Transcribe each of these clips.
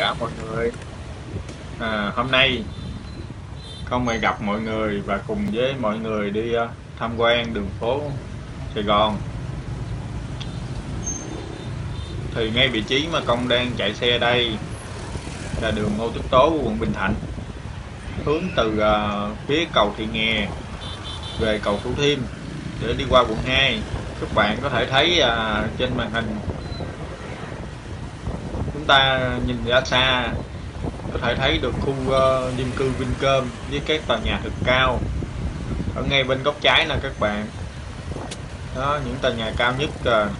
cả mọi người. Hôm nay không mời gặp mọi người và cùng với mọi người đi tham quan đường phố Sài Gòn. Thì ngay vị trí mà Công đang chạy xe đây là đường Ngô Tất Tố, quận Bình Thạnh, hướng từ phía cầu Thị Nghè về cầu Thủ Thiêm để đi qua quận 2. Các bạn có thể thấy trên màn hình, chúng ta nhìn ra xa có thể thấy được khu dân cư Vincom với các tòa nhà thật cao. Ở ngay bên góc trái là các bạn đó, những tòa nhà cao nhất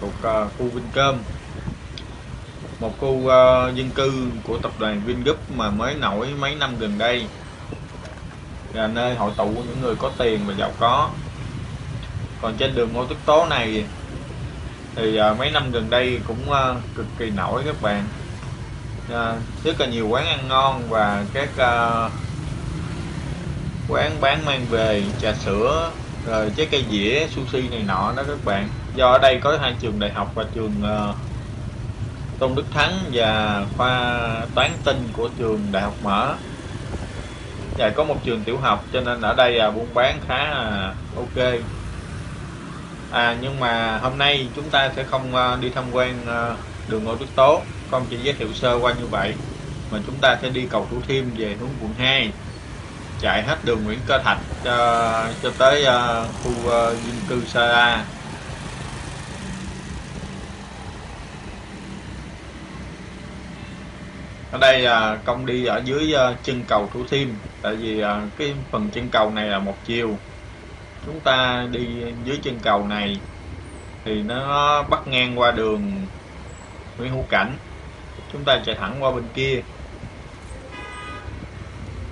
thuộc khu Vincom, một khu dân cư của tập đoàn Vingroup mà mới nổi mấy năm gần đây, là nơi hội tụ của những người có tiền và giàu có. Còn trên đường Ngô Tất Tố này thì mấy năm gần đây cũng cực kỳ nổi các bạn, rất là nhiều quán ăn ngon và các quán bán mang về trà sữa, rồi trái cây dĩa, sushi này nọ đó các bạn. Do ở đây có hai trường đại học và trường Tôn Đức Thắng và khoa toán tin của trường Đại học Mở, và có một trường tiểu học, cho nên ở đây buôn bán khá là ok. Nhưng mà hôm nay chúng ta sẽ không đi tham quan đường Ngô Tất Tố, Công chỉ giới thiệu sơ qua như vậy, mà chúng ta sẽ đi cầu Thủ Thiêm về hướng quận 2, chạy hết đường Nguyễn Cơ Thạch cho tới khu dân cư Sala. Ở đây Công đi ở dưới chân cầu Thủ Thiêm, tại vì cái phần chân cầu này là một chiều. Chúng ta đi dưới chân cầu này thì nó bắc ngang qua đường Nguyễn Hữu Cảnh, chúng ta chạy thẳng qua bên kia.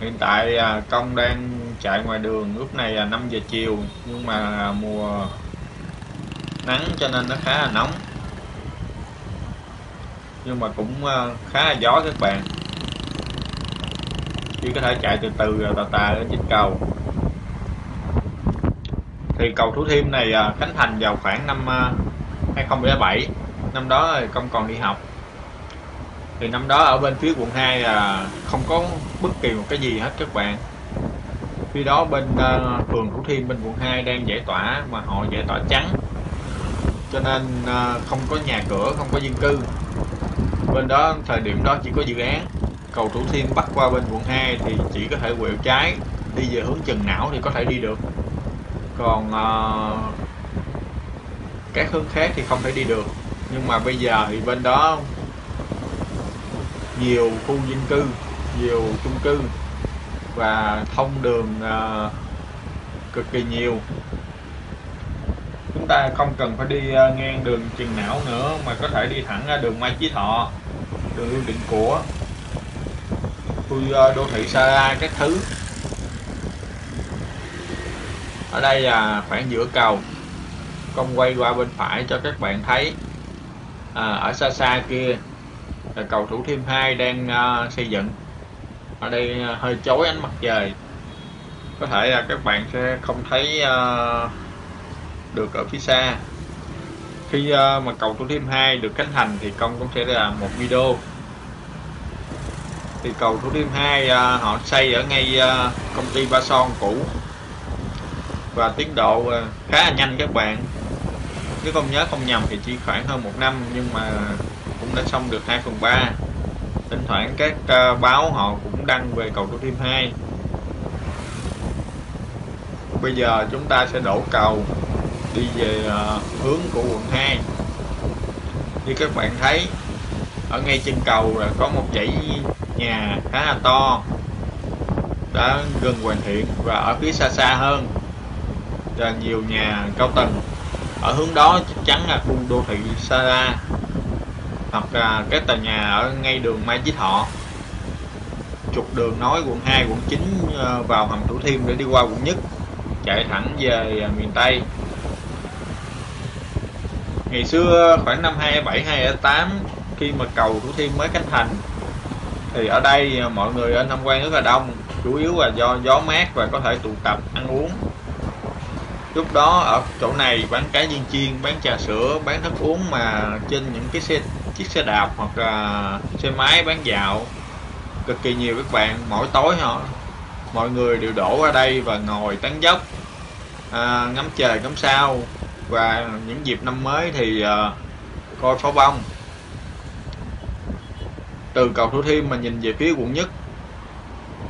Hiện tại Công đang chạy ngoài đường, lúc này là 5 giờ chiều nhưng mà mùa nắng cho nên nó khá là nóng, nhưng mà cũng khá là gió các bạn, chỉ có thể chạy từ từ tà lên trên cầu. Thì cầu Thủ Thiêm này khánh thành vào khoảng năm 2007, năm đó thì Công còn đi học. Thì năm đó ở bên phía quận 2 là không có bất kỳ một cái gì hết các bạn. Khi đó bên phường Thủ Thiêm bên quận 2 đang giải tỏa, mà họ giải tỏa trắng, cho nên không có nhà cửa, không có dân cư. Bên đó thời điểm đó chỉ có dự án cầu Thủ Thiêm bắc qua bên quận 2 thì chỉ có thể quẹo trái đi về hướng Trần Não thì có thể đi được, còn các hướng khác thì không thể đi được. Nhưng mà bây giờ thì bên đó nhiều khu dân cư, nhiều chung cư và thông đường cực kỳ nhiều. Chúng ta không cần phải đi ngang đường Trần Não nữa mà có thể đi thẳng ra đường Mai Chí Thọ, đường Lưu Định Của, khu đô thị Sala các thứ. Ở đây là khoảng giữa cầu, Công quay qua bên phải cho các bạn thấy. Ở xa xa kia là cầu Thủ Thiêm 2 đang xây dựng. Ở đây hơi chói ánh mặt trời, có thể là các bạn sẽ không thấy được ở phía xa. Khi mà cầu Thủ Thiêm 2 được khánh thành thì Công cũng sẽ làm một video. Thì cầu Thủ Thiêm 2 họ xây ở ngay công ty Ba Son cũ, và tiến độ khá là nhanh các bạn. Nếu Công nhớ không nhầm thì chỉ khoảng hơn một năm, nhưng mà cũng đã xong được 2/3. Thỉnh thoảng các báo họ cũng đăng về cầu Thủ Thiêm 2. Bây giờ chúng ta sẽ đổ cầu đi về hướng của quận 2. Như các bạn thấy, ở ngay chân cầu là có một dãy nhà khá là to đã gần hoàn thiện, và ở phía xa xa hơn là nhiều nhà cao tầng. Ở hướng đó chắc chắn là khu đô thị Sala hoặc là các tòa nhà ở ngay đường Mai Chí Thọ, trục đường nối quận 2, quận 9 vào hầm Thủ Thiêm để đi qua quận Nhất, chạy thẳng về miền Tây. Ngày xưa khoảng năm 2007-2008 khi mà cầu Thủ Thiêm mới khánh thành thì ở đây mọi người đến tham quan rất là đông, chủ yếu là do gió mát và có thể tụ tập ăn uống. Lúc đó ở chỗ này bán cá viên chiên, bán trà sữa, bán thức uống, mà trên những cái chiếc xe đạp hoặc là xe máy bán dạo cực kỳ nhiều các bạn. Mỗi tối họ mọi người đều đổ qua đây và ngồi tán dốc, ngắm trời ngắm sao, và những dịp năm mới thì coi pháo bông. Từ cầu Thủ Thiêm mà nhìn về phía quận Nhất,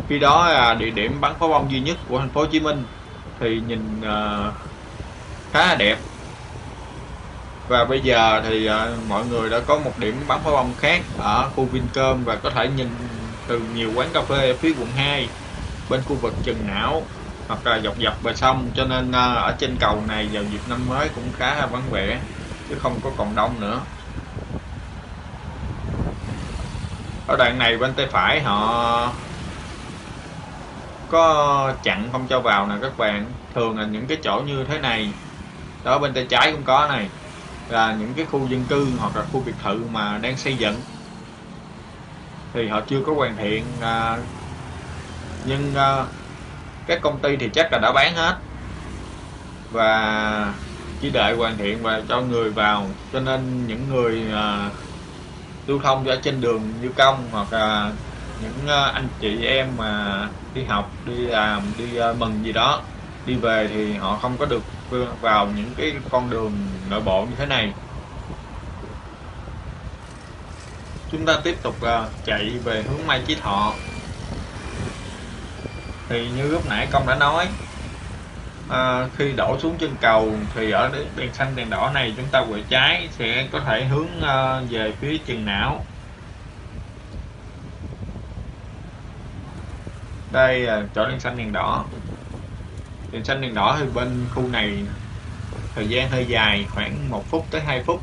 khi đó là địa điểm bắn pháo bông duy nhất của thành phố Hồ Chí Minh, thì nhìn khá là đẹp. Và bây giờ thì mọi người đã có một điểm bắn pháo bông khác ở khu Vincom, và có thể nhìn từ nhiều quán cà phê ở phía quận 2 bên khu vực Trần Não hoặc là dọc dọc bờ sông, cho nên ở trên cầu này vào dịp năm mới cũng khá là vắng vẻ chứ không có còn đông nữa. Ở đoạn này bên tay phải họ có chặn không cho vào nè các bạn. Thường là những cái chỗ như thế này đó, bên tay trái cũng có này, là những cái khu dân cư hoặc là khu biệt thự mà đang xây dựng thì họ chưa có hoàn thiện, nhưng các công ty thì chắc là đã bán hết và chỉ đợi hoàn thiện và cho người vào, cho nên những người lưu thông ở trên đường như công hoặc là những anh chị em mà đi học, đi làm, đi mừng gì đó, đi về thì họ không có được vào những cái con đường nội bộ như thế này. Chúng ta tiếp tục chạy về hướng Mai Chí Thọ. Thì như lúc nãy Công đã nói, khi đổ xuống chân cầu thì ở đèn xanh đèn đỏ này chúng ta quẹo trái sẽ có thể hướng về phía Trần Não. Đây là chỗ đèn xanh đèn đỏ. Đèn xanh đèn đỏ thì bên khu này thời gian hơi dài, khoảng 1 phút tới 2 phút.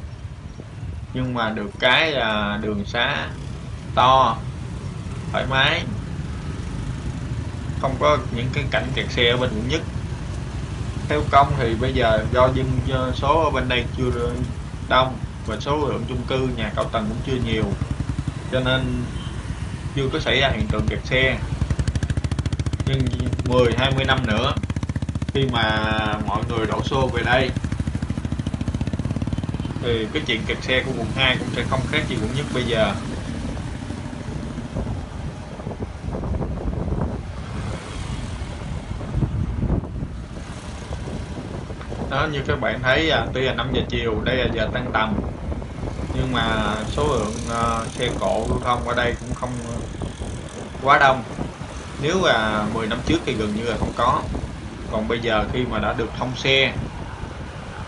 Nhưng mà được cái là đường xá to, thoải mái, không có những cái cảnh kẹt xe ở bên quận Nhất. Theo Công thì bây giờ do dân số ở bên đây chưa đông và số lượng chung cư nhà cao tầng cũng chưa nhiều, cho nên chưa có xảy ra hiện tượng kẹt xe. Nhưng 10-20 năm nữa, khi mà mọi người đổ xô về đây thì cái chuyện kẹt xe của quận 2 cũng sẽ không khác gì quận Nhất bây giờ. Đó, như các bạn thấy tuy là 5 giờ chiều, đây là giờ tan tầm, nhưng mà số lượng xe cộ lưu thông ở đây cũng không quá đông. Nếu là 10 năm trước thì gần như là không có. Còn bây giờ khi mà đã được thông xe,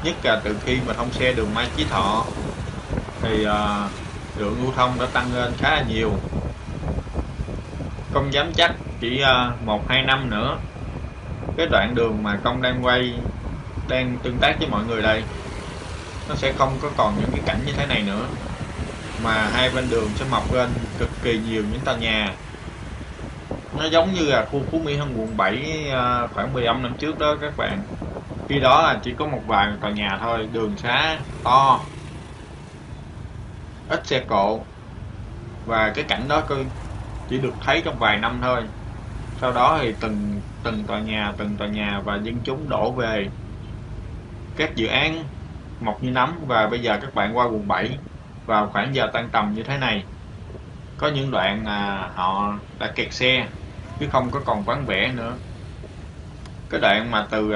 nhất là từ khi mà thông xe đường Mai Chí Thọ, thì lượng lưu thông đã tăng lên khá là nhiều. Công dám chắc chỉ 1-2 năm nữa, cái đoạn đường mà Công đang quay, đang tương tác với mọi người đây, nó sẽ không có còn những cái cảnh như thế này nữa, mà hai bên đường sẽ mọc lên cực kỳ nhiều những tòa nhà. Nó giống như là khu Phú Mỹ Hưng quận 7 khoảng 15 năm trước đó các bạn. Khi đó là chỉ có một vài tòa nhà thôi, đường xá to, ít xe cộ, và cái cảnh đó chỉ được thấy trong vài năm thôi. Sau đó thì từng tòa nhà và dân chúng đổ về, các dự án mọc như nấm. Và bây giờ các bạn qua quận 7 vào khoảng giờ tan tầm như thế này, có những đoạn là họ đã kẹt xe chứ không có còn vắng vẻ nữa. Cái đoạn mà từ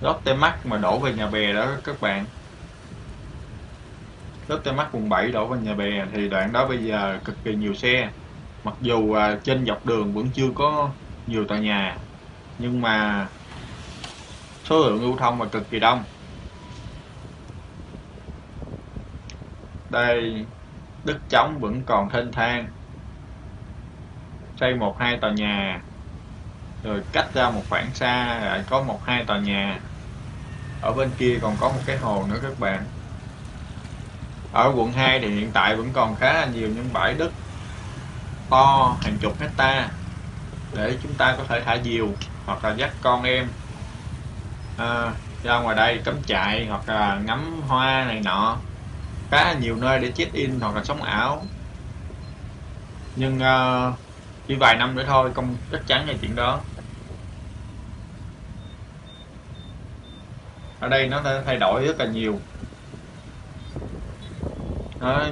Lotte Mart mà đổ về Nhà Bè đó các bạn, Lotte Mart quận 7 đổ về Nhà Bè, thì đoạn đó bây giờ cực kỳ nhiều xe. Mặc dù trên dọc đường vẫn chưa có nhiều tòa nhà, nhưng mà số lượng lưu thông là cực kỳ đông. Đây, đất trống vẫn còn thênh thang, xây 1-2 tòa nhà, rồi cách ra một khoảng xa lại có 1-2 tòa nhà. Ở bên kia còn có một cái hồ nữa các bạn. Ở quận 2 thì hiện tại vẫn còn khá là nhiều những bãi đất to, hàng chục hectare, để chúng ta có thể thả diều hoặc là dắt con em ra ngoài đây cắm trại hoặc là ngắm hoa này nọ. Khá là nhiều nơi để check in hoặc là sống ảo. Nhưng chỉ vài năm nữa thôi, Công chắc chắn là chuyện đó. Ở đây nó thay đổi rất là nhiều.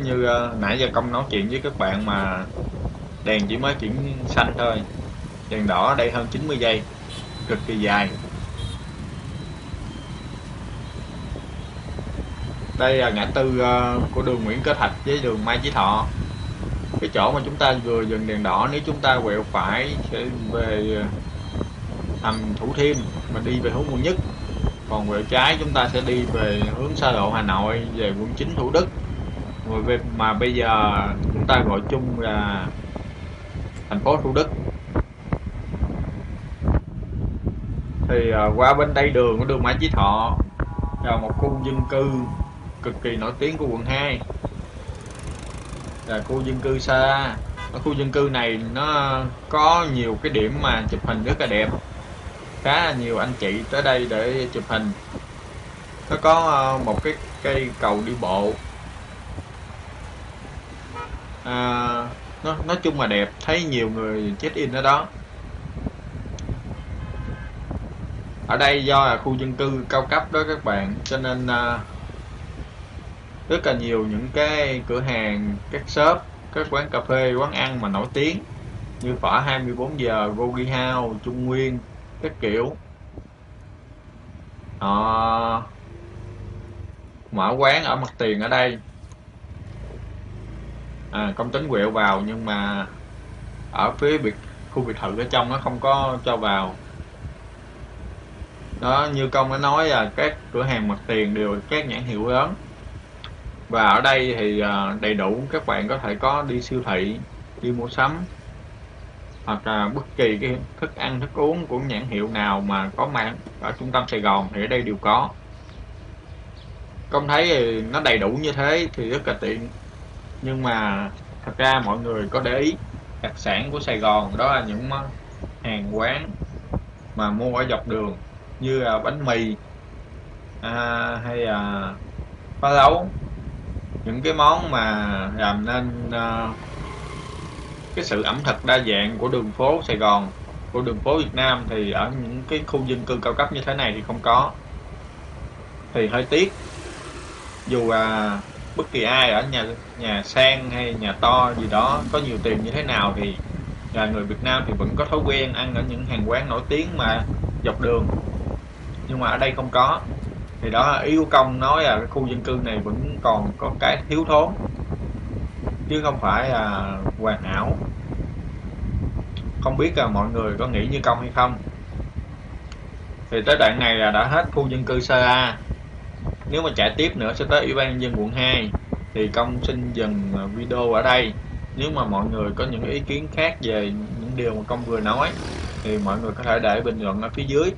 Như nãy giờ Công nói chuyện với các bạn mà Đèn chỉ mới chuyển xanh thôi. Đèn đỏ ở đây hơn 90 giây, cực kỳ dài. Đây là ngã tư của đường Nguyễn Cơ Thạch với đường Mai Chí Thọ. Cái chỗ mà chúng ta vừa dừng đèn đỏ, nếu chúng ta quẹo phải sẽ về thành Thủ Thiêm mà đi về hướng Quận Nhất. Còn quẹo trái chúng ta sẽ đi về hướng xa lộ Hà Nội, về quận 9 Thủ Đức, mà bây giờ chúng ta gọi chung là thành phố Thủ Đức. Thì qua bên đây đường của đường Mai Chí Thọ là một khu dân cư cực kỳ nổi tiếng của quận 2, là khu dân cư Sala. Ở khu dân cư này nó có nhiều cái điểm mà chụp hình rất là đẹp, khá là nhiều anh chị tới đây để chụp hình. Nó có một cái cây cầu đi bộ, nói chung là đẹp, thấy nhiều người check in ở đó. Ở đây do là khu dân cư cao cấp đó các bạn, cho nên rất là nhiều những cái cửa hàng, các shop, các quán cà phê, quán ăn mà nổi tiếng như phở 24 giờ, Gogi House, Trung Nguyên các kiểu. Họ mở quán ở mặt tiền ở đây. Công tính quẹo vào nhưng mà ở phía khu biệt thự ở trong nó không có cho vào. Đó, như Công đã nói là các cửa hàng mặt tiền đều các nhãn hiệu lớn. Và ở đây thì đầy đủ, các bạn có thể có đi siêu thị, đi mua sắm, hoặc là bất kỳ cái thức ăn, thức uống của nhãn hiệu nào mà có mặt ở trung tâm Sài Gòn thì ở đây đều có. Công thấy thì nó đầy đủ như thế thì rất là tiện. Nhưng mà thật ra mọi người có để ý đặc sản của Sài Gòn đó là những hàng quán mà mua ở dọc đường, như là bánh mì hay là phá lấu, những cái món mà làm nên cái sự ẩm thực đa dạng của đường phố Sài Gòn, của đường phố Việt Nam, thì ở những cái khu dân cư cao cấp như thế này thì không có, thì hơi tiếc. Dù là bất kỳ ai ở nhà sang hay nhà to gì đó có nhiều tiền như thế nào thì là người Việt Nam thì vẫn có thói quen ăn ở những hàng quán nổi tiếng mà dọc đường, nhưng mà ở đây không có. Thì đó là ý của Công nói là cái khu dân cư này vẫn còn có cái thiếu thốn chứ không phải là hoàn hảo. Không biết là mọi người có nghĩ như Công hay không. Thì tới đoạn này là đã hết khu dân cư Sala. Nếu mà chạy tiếp nữa sẽ tới Ủy ban nhân dân quận 2. Thì Công xin dừng video ở đây. Nếu mà mọi người có những ý kiến khác về những điều mà Công vừa nói thì mọi người có thể để bình luận ở phía dưới.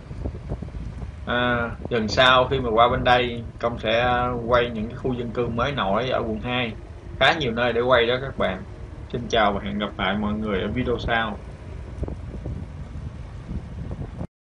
Lần sau khi mà qua bên đây, Công sẽ quay những cái khu dân cư mới nổi ở quận 2, khá nhiều nơi để quay đó các bạn. Xin chào và hẹn gặp lại mọi người ở video sau.